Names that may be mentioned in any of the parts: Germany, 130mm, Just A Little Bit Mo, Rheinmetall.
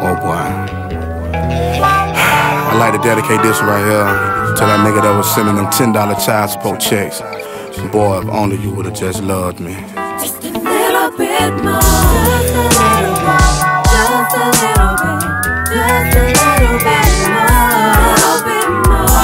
Oh boy. I'd like to dedicate this right here to that nigga that was sending them $10 child support checks. Boy, if only you would've just loved me. Just a little bit more. Just a little bit. Just a little bit. Just a little bit more. A little bit more.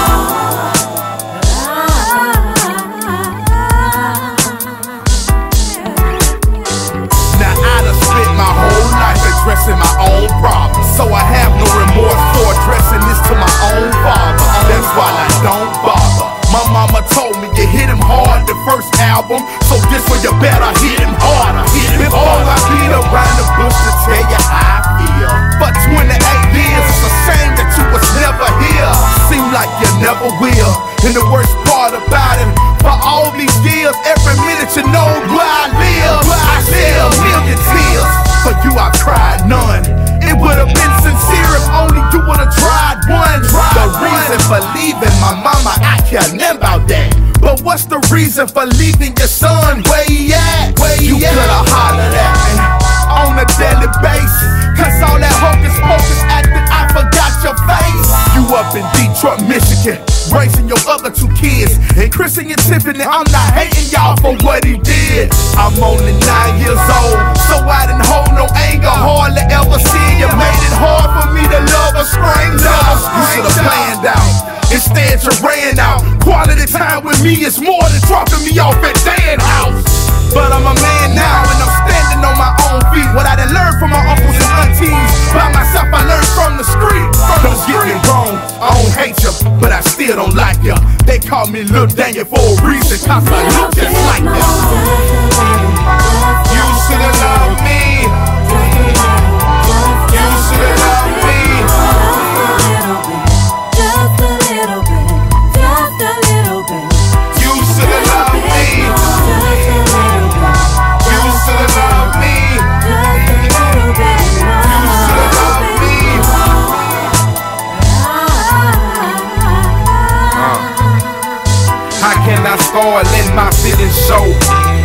Now I done spent my whole life addressing my own problems, so I have no remorse for addressing this to my own father. That's why I don't bother. My mama told me you hit him hard the first album, so this one you better hit him harder. Before I beat around the bush to tell you how I feel. For 28 years, it's a shame that you was never here. Seem like you never will. And the worst part about it, for all these years, every minute you know where I live. I shed a million tears, for you I cried none. It would have been sincere if only you would have tried one. The reason for leaving my mama, I can't remember about that. But what's the reason for leaving your son? Where he at? Where he at? You could've hollered at me on a daily basis, cause all that hocus pocus acting, I forgot your face. You up in Detroit, Michigan, raising your other two kids, and Chris and Tiffany, I'm not hating y'all for what he did. I'm only 9 years old, so I didn't hold no anger, hardly ever see you. Made it hard for me to love a stranger. You should've planned out, instead you ran out. Quality time with me is more than dropping me off at Dan house. But I'm a man now and I'm standing on my own feet. What I done learned from my uncles and aunties, by myself I learned from the street. Don't get me wrong, I don't hate you, but I still don't like you. They call me Lil Daniel for a reason, cause I look just like you. You should've loved me. You should've loved me. Start letting my feelings show.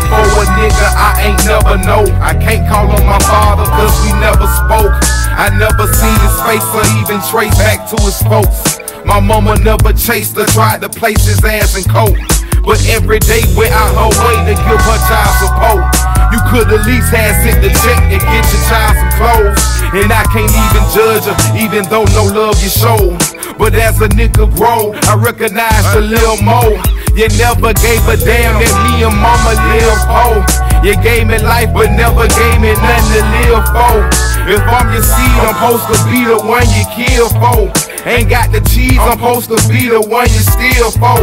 For a nigga I ain't never know. I can't call on my father cause we never spoke. I never seen his face or even trace back to his folks. My mama never chased or tried to place his ass in coke. But every day went out her way to give her child support. You could at least have sent the check and get your child some clothes. And I can't even judge her, even though no love you showed. But as a nigga grow, I recognize the Lil Mo. You never gave a damn that me and mama live for. You gave me life but never gave me nothing to live for. If I'm your seed, I'm supposed to be the one you kill for. Ain't got the cheese, I'm supposed to be the one you steal for.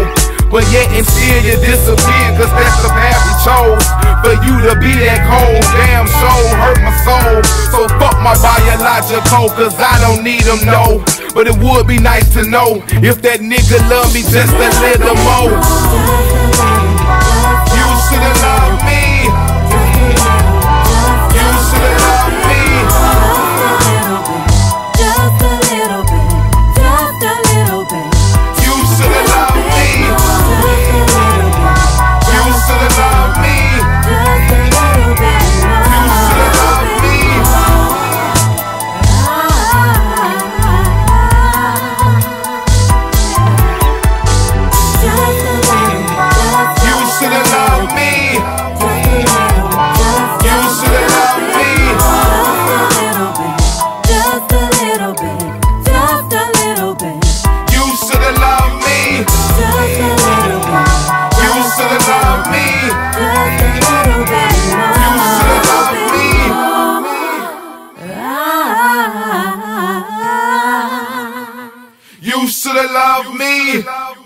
But yet and still you disappear, cause that's the path you chose. For you to be that cold, damn soul hurt my soul. So fuck my biological, cause I don't need them, no. But it would be nice to know if that nigga love me just a little more. You should've loved me. You should've loved me. Just a little bit. Just a little bit. You should've loved me. You should've loved me. Just a little bit. You should've loved me. You should've loved me. You should've loved me. Just a little bit. Just a little bit. You should've loved me. Just a little bit. You should've loved me. Just a little bit. You should've loved me. You should've loved me.